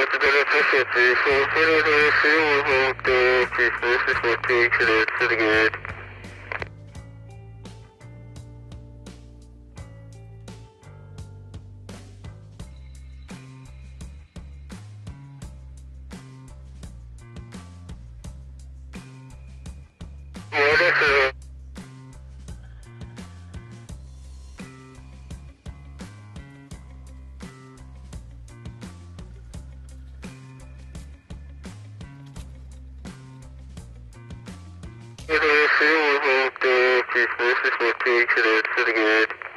Thank you. This is what takes it to the good.